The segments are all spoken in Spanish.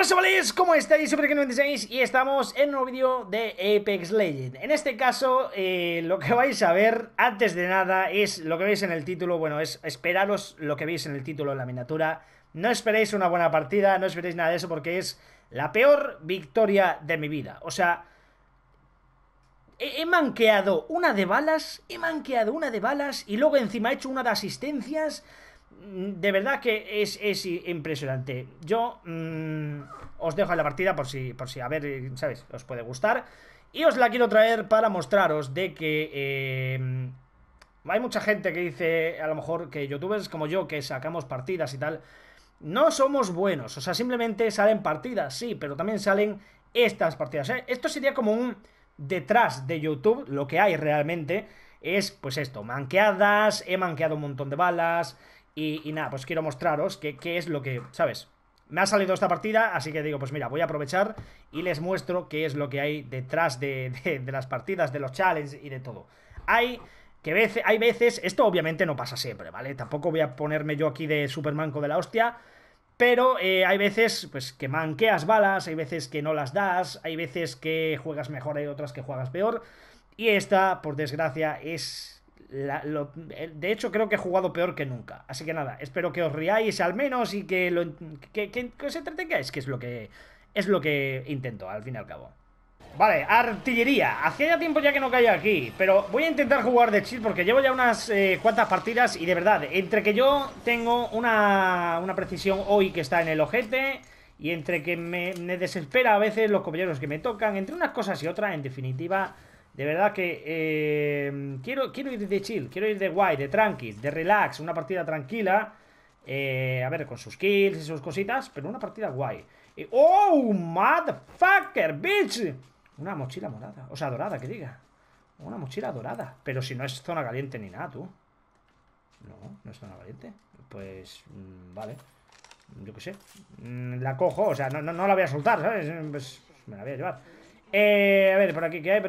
pasa, chavales? ¿Cómo estáis? Soy Perejil96 y estamos en un nuevo vídeo de Apex Legends. En este caso, lo que vais a ver, antes de nada, es lo que veis en el título. Bueno, es esperaros lo que veis en el título, en la miniatura. No esperéis una buena partida, no esperéis nada de eso, porque es la peor victoria de mi vida. O sea, he manqueado una de balas, y luego encima he hecho una de asistencias. De verdad que es impresionante. Yo os dejo en la partida por si, a ver, ¿sabes? Os puede gustar. Y os la quiero traer para mostraros de que hay mucha gente que dice, a lo mejor, que youtubers como yo, que sacamos partidas y tal, no somos buenos. O sea, simplemente salen partidas, sí, pero también salen estas partidas. Esto sería como un detrás de YouTube. Lo que hay realmente es, pues esto, manqueadas. He manqueado un montón de balas. Y nada, pues quiero mostraros qué es lo que, ¿sabes? Me ha salido esta partida, así que digo, pues mira, voy a aprovechar y les muestro qué es lo que hay detrás de las partidas, de los challenges y de todo. Hay veces, esto obviamente no pasa siempre, ¿vale? Tampoco voy a ponerme yo aquí de supermanco de la hostia, pero hay veces, pues, que manqueas balas, hay veces que no las das, hay veces que juegas mejor, hay otras que juegas peor. Y esta, por desgracia, es... de hecho, creo que he jugado peor que nunca. Así que nada, espero que os riáis al menos y que os entretengáis, que es lo que intento, al fin y al cabo. Vale, artillería. Hacía tiempo ya que no caía aquí, pero voy a intentar jugar de chill porque llevo ya unas cuantas partidas y de verdad, entre que yo tengo una precisión hoy que está en el ojete y entre que me desespera a veces los compañeros que me tocan, entre unas cosas y otras, en definitiva... De verdad que quiero ir de chill, quiero ir de guay, de tranqui, de relax, una partida tranquila. A ver, con sus kills y sus cositas, pero una partida guay. ¡Oh, motherfucker, bitch! Una mochila morada, o sea, dorada, que diga. Una mochila dorada, pero si no es zona caliente ni nada, tú. No es zona caliente. Pues, vale, yo qué sé. La cojo, o sea, no la voy a soltar, ¿sabes? Pues me la voy a llevar. A ver, por aquí que hay.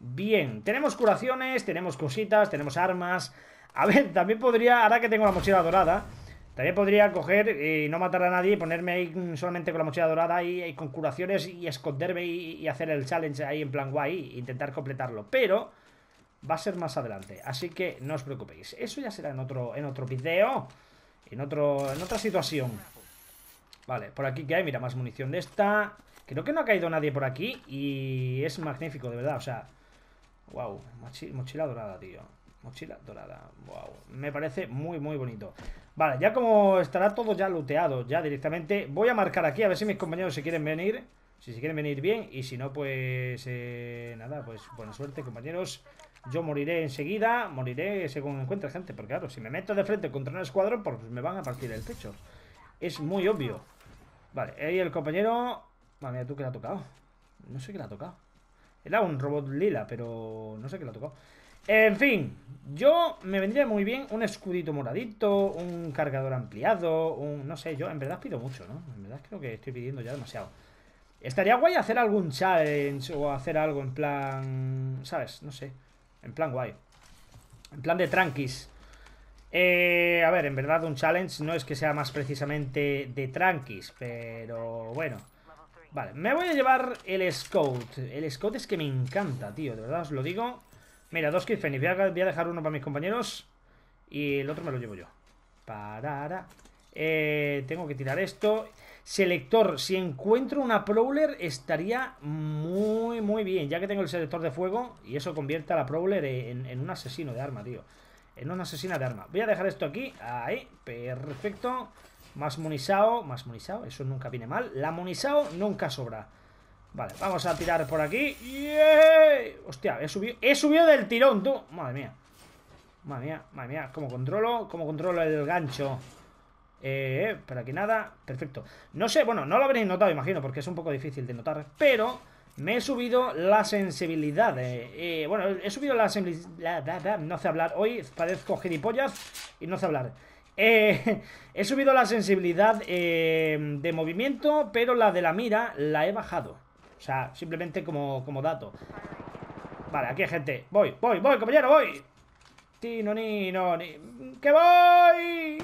Bien, tenemos curaciones, tenemos cositas, tenemos armas. A ver, también podría, ahora que tengo la mochila dorada, también podría coger y no matar a nadie y ponerme ahí solamente con la mochila dorada y con curaciones y esconderme y hacer el challenge ahí en plan guay e intentar completarlo. Pero va a ser más adelante, así que no os preocupéis. Eso ya será en otro video, en otra situación. Vale, por aquí que hay, mira, más munición de esta. Creo que no ha caído nadie por aquí y es magnífico, de verdad, o sea, wow, mochila dorada, tío, mochila dorada, wow, me parece muy, muy bonito. Vale, ya como estará todo ya looteado, ya directamente, voy a marcar aquí a ver si mis compañeros se quieren venir, si se quieren venir bien, y si no, pues, nada, pues buena suerte, compañeros, yo moriré enseguida, moriré según encuentre gente, porque claro, si me meto de frente contra un escuadrón, pues me van a partir el pecho, es muy obvio. Vale, ahí el compañero... Madre mía, tú que la ha tocado. No sé qué la ha tocado. Era un robot lila, pero no sé qué la ha tocado. En fin, yo me vendría muy bien un escudito moradito, un cargador ampliado, no sé, yo en verdad pido mucho, ¿no? En verdad creo que estoy pidiendo ya demasiado. Estaría guay hacer algún challenge o hacer algo en plan, ¿sabes? No sé, en plan guay, en plan de tranquis. A ver, en verdad un challenge no es que sea más precisamente de tranquis, pero bueno. Vale, me voy a llevar el scout. El scout es que me encanta, tío, de verdad os lo digo. Mira, 2 kills Fenix, voy a dejar uno para mis compañeros y el otro me lo llevo yo. Tengo que tirar esto. Selector, si encuentro una Prowler estaría muy, muy bien, ya que tengo el selector de fuego. Y eso convierte a la Prowler en un asesino de arma, tío. En una asesina de arma. Voy a dejar esto aquí, ahí, perfecto. Más munisao, eso nunca viene mal. La munisao nunca sobra. Vale, vamos a tirar por aquí. ¡Yeah! Hostia, he subido del tirón, tú. Madre mía. Madre mía, madre mía. ¿Cómo controlo el gancho? Pero aquí nada. Perfecto. No sé, bueno, no lo habréis notado, imagino, porque es un poco difícil de notar. Pero me he subido la sensibilidad. Bueno, he subido la sensibilidad. No sé hablar. Hoy parezco gilipollas y no sé hablar. He subido la sensibilidad de movimiento, pero la de la mira la he bajado. O sea, simplemente como dato. Vale, aquí hay gente. Voy, compañero, voy. Tino, nino, ni... ¡Que voy!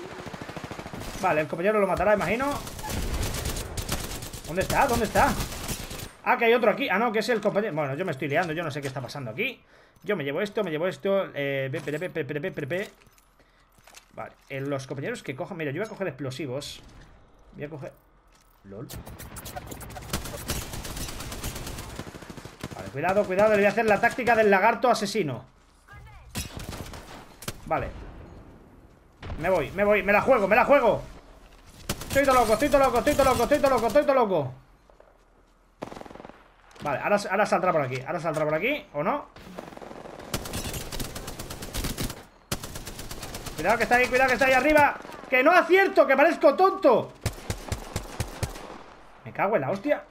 Vale, el compañero lo matará, imagino. ¿Dónde está? ¿Dónde está? Ah, que hay otro aquí. Ah, no, que es el compañero. Bueno, yo me estoy liando. Yo no sé qué está pasando aquí. Yo me llevo esto, Vale, los compañeros que cojan. Mira, yo voy a coger explosivos. Voy a coger... LOL. Vale, cuidado, cuidado. Le voy a hacer la táctica del lagarto asesino. Vale. Me voy, me voy. Me la juego, me la juego. Estoy todo loco, estoy todo loco, estoy todo loco, estoy todo loco, estoy todo loco. Vale, ahora saldrá por aquí. Ahora saldrá por aquí, ¿o no? Cuidado que está ahí arriba. Que no acierto, que parezco tonto. Me cago en la hostia.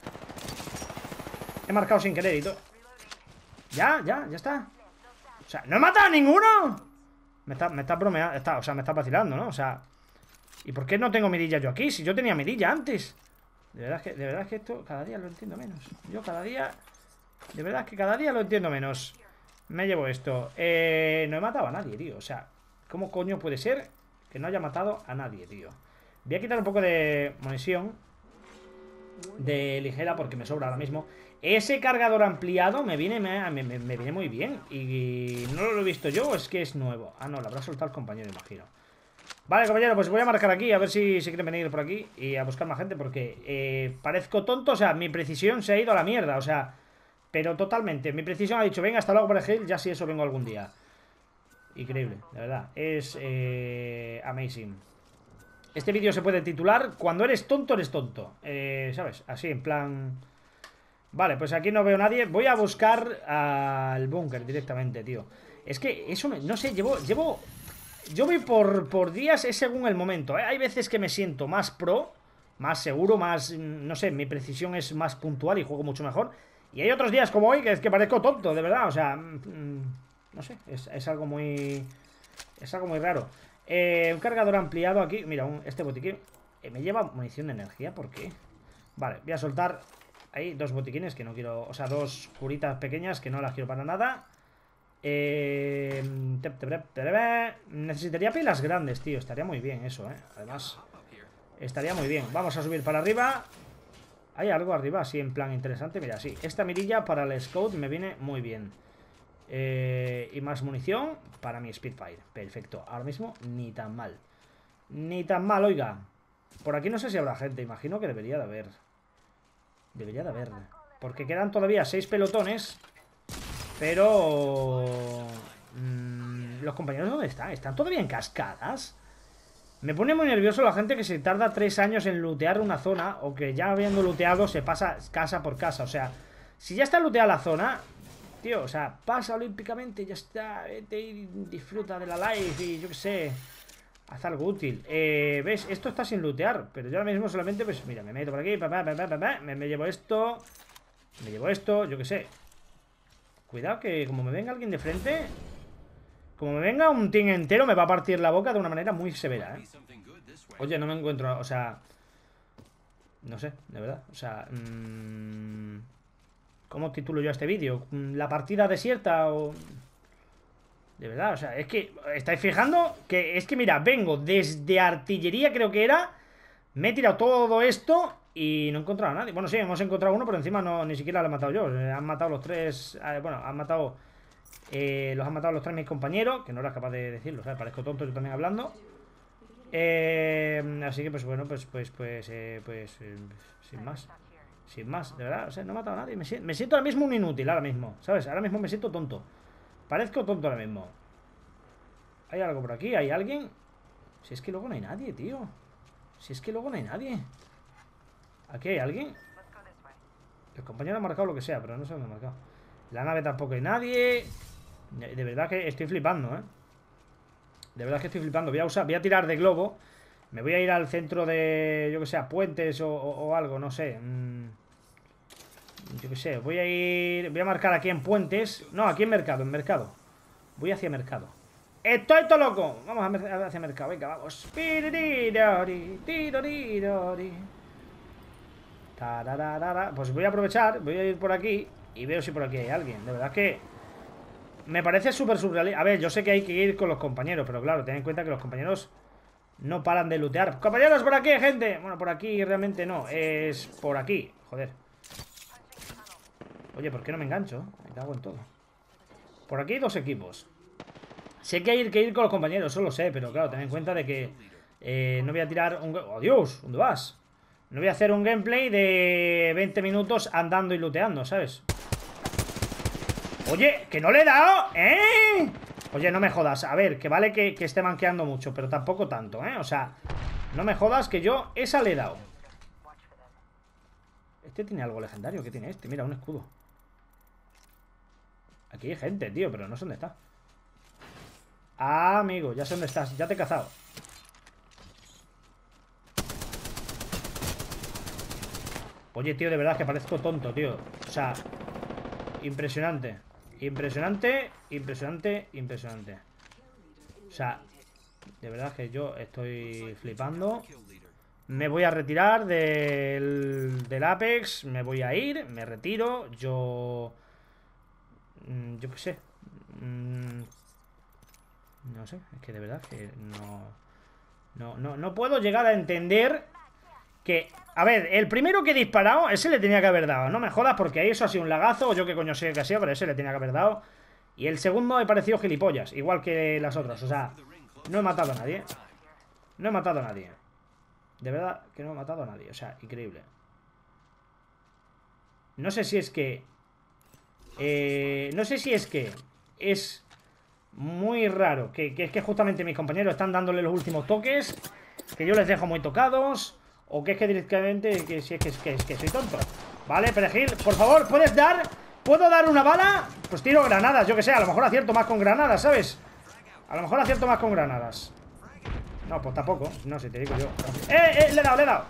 He marcado sin querer y todo. Ya, ya, ya está. O sea, no he matado a ninguno. Me está bromeando, me está vacilando, ¿no? O sea, ¿y por qué no tengo mirilla yo aquí? Si yo tenía mirilla antes. De verdad es que esto cada día lo entiendo menos. De verdad es que cada día lo entiendo menos. Me llevo esto. No he matado a nadie, tío. O sea, ¿cómo coño puede ser que no haya matado a nadie, tío? Voy a quitar un poco de munición de ligera porque me sobra ahora mismo. Ese cargador ampliado me viene muy bien. Y no lo he visto yo, es que es nuevo. Ah, no, lo habrá soltado el compañero, imagino. Vale, compañero, pues voy a marcar aquí, a ver si quieren venir por aquí y a buscar más gente, porque parezco tonto, o sea, mi precisión se ha ido a la mierda, o sea, pero totalmente. Mi precisión ha dicho, venga, hasta luego, Perejil, ya si eso vengo algún día. Increíble, de verdad, es amazing. Este vídeo se puede titular, cuando eres tonto, ¿sabes? Así, en plan... Vale, pues aquí no veo nadie, voy a buscar al búnker directamente, tío. Es que eso, no sé, llevo... Yo voy por días, es según el momento, ¿eh? Hay veces que me siento más pro, más seguro, más... No sé, mi precisión es más puntual y juego mucho mejor. Y hay otros días como hoy que es que parezco tonto, de verdad, o sea... no sé, es algo muy... Es algo muy raro. Un cargador ampliado aquí. Mira, este botiquín me lleva munición de energía, ¿por qué? Vale, voy a soltar ahí dos botiquines que no quiero... O sea, dos curitas pequeñas que no las quiero para nada. Necesitaría pilas grandes, tío. Estaría muy bien eso, ¿eh? Además, estaría muy bien. Vamos a subir para arriba. Hay algo arriba así en plan interesante. Mira, sí. Esta mirilla para el scout me viene muy bien. Y más munición para mi Spitfire. Perfecto. Ahora mismo ni tan mal. Ni tan mal, oiga. Por aquí no sé si habrá gente. Imagino que debería de haber. Debería de haber. Porque quedan todavía 6 pelotones. Pero... ¿los compañeros dónde están? ¿Están todavía en cascadas? Me pone muy nervioso la gente que se tarda 3 años en lootear una zona. O que ya habiendo looteado se pasa casa por casa. O sea, si ya está looteada la zona... Tío, o sea, pasa olímpicamente, ya está, vete y disfruta de la live y yo qué sé, haz algo útil. ¿Ves? Esto está sin lootear, pero yo ahora mismo solamente, pues mira, me meto por aquí, me llevo esto, yo qué sé. Cuidado que como me venga alguien de frente, como me venga un team entero me va a partir la boca de una manera muy severa, ¿eh? Oye, no me encuentro, o sea, no sé, de verdad, o sea... ¿Cómo titulo yo a este vídeo? ¿La partida desierta o...? De verdad, o sea, es que... ¿Estáis fijando? Que es que, mira, vengo desde artillería, creo que era. Me he tirado todo esto y no he encontrado a nadie. Bueno, sí, hemos encontrado uno, pero encima no, ni siquiera lo he matado yo. Han matado los 3... Bueno, han matado... los han matado los 3 mis compañeros, que no era capaz de decirlo, o sea, parezco tonto yo también hablando. Así que, pues, bueno, sin más. Sin más, de verdad, o sea, no he matado a nadie. Me siento ahora mismo un inútil, ahora mismo, ¿sabes? Ahora mismo me siento tonto. Parezco tonto ahora mismo. ¿Hay algo por aquí? ¿Hay alguien? Si es que luego no hay nadie, tío. Si es que luego no hay nadie. ¿Aquí hay alguien? El compañero ha marcado lo que sea, pero no sé dónde ha marcado. La nave tampoco hay nadie. De verdad que estoy flipando, ¿eh? De verdad que estoy flipando. Voy a tirar de globo. Me voy a ir al centro de, yo que sé, a puentes o algo, no sé. Yo que sé, voy a marcar aquí en puentes. No, aquí en mercado, Voy hacia mercado. ¡Estoy todo loco! Vamos hacia mercado, venga, vamos. Pues voy a aprovechar, voy a ir por aquí y veo si por aquí hay alguien. De verdad que me parece súper surrealista. A ver, yo sé que hay que ir con los compañeros, pero claro, ten en cuenta que los compañeros... No paran de lootear. Compañeros, por aquí, gente. Bueno, por aquí realmente no. Es por aquí. Joder. Oye, ¿por qué no me engancho? Me cago en todo. Por aquí hay dos equipos. Sé que hay que ir con los compañeros, eso lo sé. Pero claro, ten en cuenta de que no voy a tirar un... ¡Oh, Dios! ¿Dónde vas? No voy a hacer un gameplay de 20 minutos andando y looteando, ¿sabes? Oye, que no le he dado, ¿eh? Oye, no me jodas. A ver, que vale que esté manqueando mucho, pero tampoco tanto, ¿eh? O sea, no me jodas que yo esa le he dado. Este tiene algo legendario. ¿Qué tiene este? Mira, un escudo. Aquí hay gente, tío, pero no sé dónde está. Ah, amigo, ya sé dónde estás. Ya te he cazado. Oye, tío, de verdad que parezco tonto, tío. O sea, impresionante. Impresionante, impresionante, impresionante. O sea, de verdad que yo estoy flipando. Me voy a retirar del Apex. Me voy a ir, me retiro. Yo qué sé. No sé, es que de verdad que no puedo llegar a entender que... A ver, el primero que he disparado, ese le tenía que haber dado. No me jodas, porque ahí eso ha sido un lagazo. O yo qué coño sé que ha sido, pero ese le tenía que haber dado. Y el segundo me pareció gilipollas, igual que las otras. O sea, no he matado a nadie. No he matado a nadie. De verdad que no he matado a nadie. O sea, increíble. No sé si es que... no sé si es que... Es muy raro. Que es que justamente mis compañeros están dándole los últimos toques. Que yo les dejo muy tocados. O que es que directamente que si es que soy tonto. Vale, Perejil, por favor, ¿puedes dar? ¿Puedo dar una bala? Pues tiro granadas, yo que sé, a lo mejor acierto más con granadas, ¿sabes? A lo mejor acierto más con granadas. No, pues tampoco, no sé, te digo yo. Le he dado, le he dado.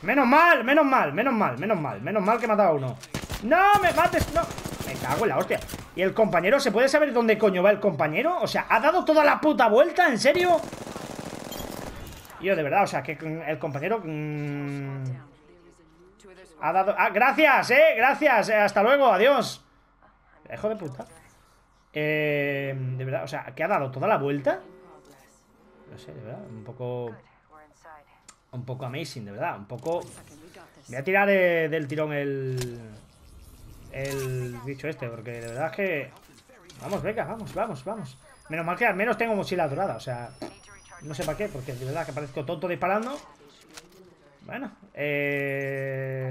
Menos mal, menos mal, menos mal, menos mal. Menos mal que he matado a uno. ¡No me mates! ¡No! Me cago en la hostia. ¿Y el compañero? ¿Se puede saber dónde coño va el compañero? O sea, ¿ha dado toda la puta vuelta? ¿En serio? Yo, de verdad, o sea, que el compañero ha dado... Ah, gracias, gracias, hasta luego, adiós. Hijo de puta. De verdad, o sea, que ha dado toda la vuelta. No sé, de verdad, un poco amazing, de verdad, un poco... Voy a tirar del tirón el bicho este, porque de verdad es que... Vamos, venga, vamos. Menos mal que al menos tengo mochila dorada, o sea... No sé para qué, porque de verdad que parezco tonto disparando. Bueno,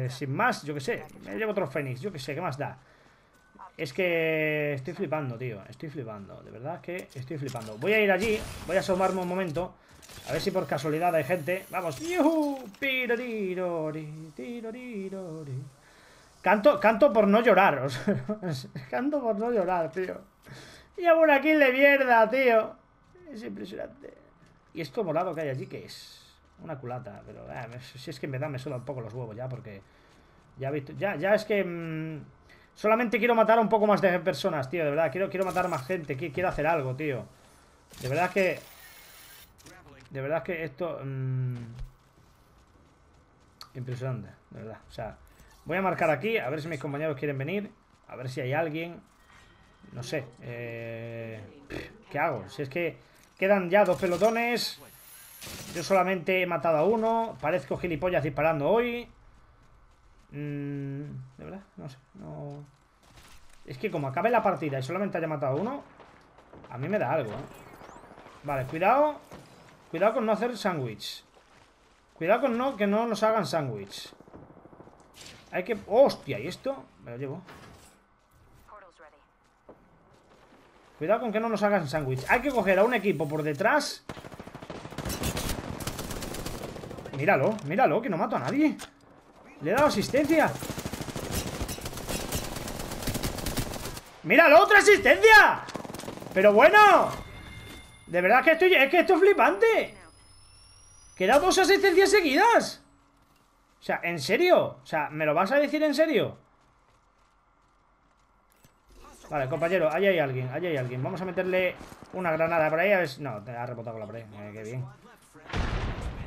sin más, yo que sé. Me llevo otro Fénix, yo que sé, ¿qué más da? Es que estoy flipando, tío. Estoy flipando, de verdad que estoy flipando. Voy a ir allí, voy a asomarme un momento. A ver si por casualidad hay gente. Vamos. Canto por no llorar. O sea, canto por no llorar, tío. Llevo una kill de mierda, tío. Es impresionante. Y esto morado que hay allí, ¿qué es? Una culata, pero si es que en verdad me suda un poco los huevos ya, porque ya he visto, ya es que solamente quiero matar a un poco más de personas, tío, de verdad, quiero matar más gente, quiero hacer algo, tío. De verdad que esto impresionante, de verdad. O sea, voy a marcar aquí, a ver si mis compañeros quieren venir, a ver si hay alguien. No sé, ¿qué hago? Si es que quedan ya dos pelotones. Yo solamente he matado a uno. Parezco gilipollas disparando hoy. De verdad, no sé, no... Es que como acabe la partida y solamente haya matado a uno, a mí me da algo, ¿eh? Vale, cuidado. Cuidado con no hacer sándwich. Cuidado con que no nos hagan sándwich. Hay que... ¡Hostia! ¿Y esto? Me lo llevo. Cuidado con que no nos hagan sándwich. Hay que coger a un equipo por detrás. Míralo, míralo, que no mato a nadie. Le he dado asistencia. ¡Míralo, otra asistencia! ¡Pero bueno! De verdad que esto es flipante. Que he dado dos asistencias seguidas. O sea, ¿en serio? O sea, ¿me lo vas a decir en serio? Vale, compañero, ahí hay alguien, ahí hay alguien. Vamos a meterle una granada por ahí a ver si... No, te ha rebotado la pared, qué bien.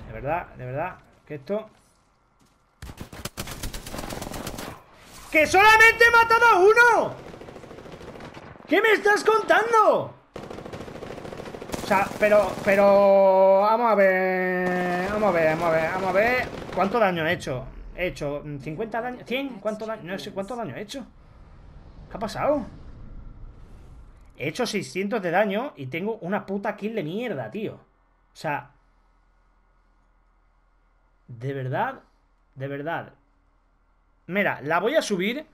De verdad, que esto... ¡Que solamente he matado a uno! ¿Qué me estás contando? sea, pero vamos a ver cuánto daño he hecho. He hecho 50 daño, 100, cuánto daño, no sé cuánto daño he hecho. ¿Qué ha pasado? He hecho 600 de daño y tengo una puta kill de mierda, tío. O sea, de verdad. Mira, la voy a subir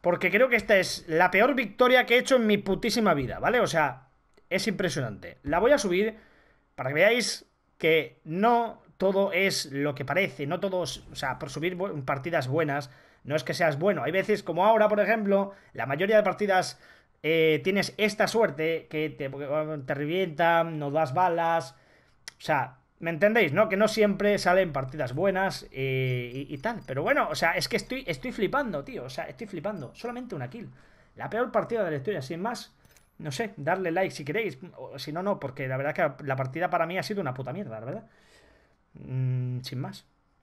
porque creo que esta es la peor victoria que he hecho en mi putísima vida, ¿vale? O sea, es impresionante. La voy a subir para que veáis que no todo es lo que parece, no todos, o sea, por subir partidas buenas, no es que seas bueno. Hay veces, como ahora, por ejemplo, la mayoría de partidas tienes esta suerte que te revientan, no das balas, o sea, ¿me entendéis, no? Que no siempre salen partidas buenas y tal. Pero bueno, o sea, es que estoy flipando, tío. O sea, estoy flipando. Solamente una kill. La peor partida de la historia, sin más. No sé, darle like si queréis. O, si no, no, porque la verdad es que la partida para mí ha sido una puta mierda, la verdad. Sin más.